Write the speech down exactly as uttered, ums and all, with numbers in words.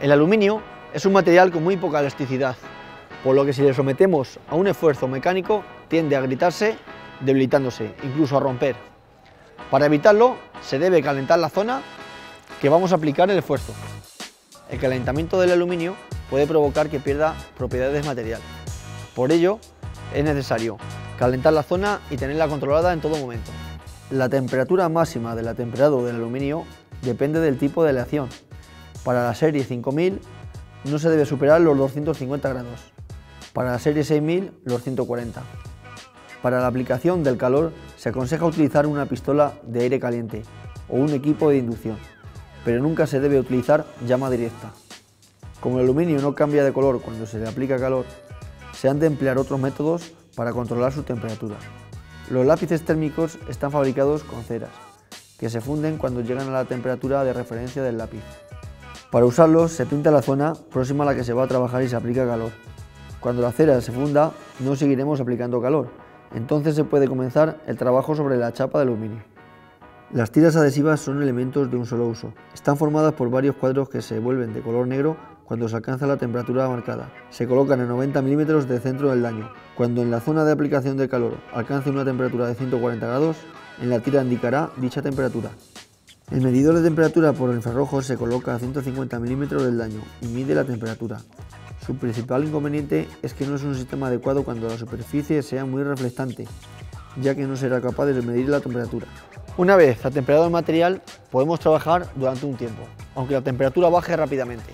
El aluminio es un material con muy poca elasticidad, por lo que si le sometemos a un esfuerzo mecánico tiende a agrietarse, debilitándose, incluso a romper. Para evitarlo se debe calentar la zona que vamos a aplicar el esfuerzo. El calentamiento del aluminio puede provocar que pierda propiedades materiales. Por ello, es necesario calentar la zona y tenerla controlada en todo momento. La temperatura máxima del temperado del aluminio depende del tipo de aleación. Para la serie cinco mil no se debe superar los doscientos cincuenta grados, para la serie seis mil los ciento cuarenta. Para la aplicación del calor se aconseja utilizar una pistola de aire caliente o un equipo de inducción, pero nunca se debe utilizar llama directa. Como el aluminio no cambia de color cuando se le aplica calor, se han de emplear otros métodos para controlar su temperatura. Los lápices térmicos están fabricados con ceras, que se funden cuando llegan a la temperatura de referencia del lápiz. Para usarlos se pinta la zona próxima a la que se va a trabajar y se aplica calor. Cuando la cera se funda, no seguiremos aplicando calor, entonces se puede comenzar el trabajo sobre la chapa de aluminio. Las tiras adhesivas son elementos de un solo uso. Están formadas por varios cuadros que se vuelven de color negro cuando se alcanza la temperatura marcada. Se colocan a noventa milímetros del centro del daño. Cuando en la zona de aplicación del calor alcance una temperatura de ciento cuarenta grados, en la tira indicará dicha temperatura. El medidor de temperatura por infrarrojo se coloca a ciento cincuenta milímetros del daño y mide la temperatura. Su principal inconveniente es que no es un sistema adecuado cuando la superficie sea muy reflectante, ya que no será capaz de medir la temperatura. Una vez atemperado el material, podemos trabajar durante un tiempo, aunque la temperatura baje rápidamente.